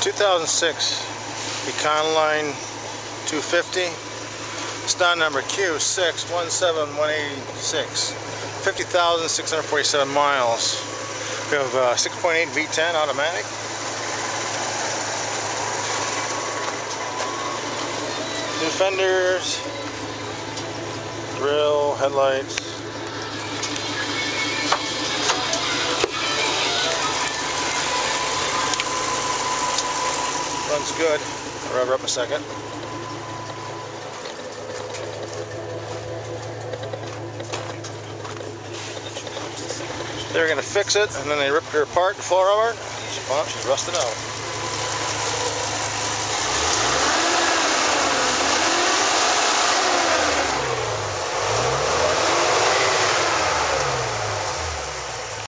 2006 Econline 250. Stock number Q617186. 50,647 miles. We have 6.8 V10 automatic. New fenders, grill, headlights. Runs good. I'll rev her up a second. They're going to fix it, and then they ripped her apart and floor over. She's rusted out.